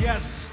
Yes.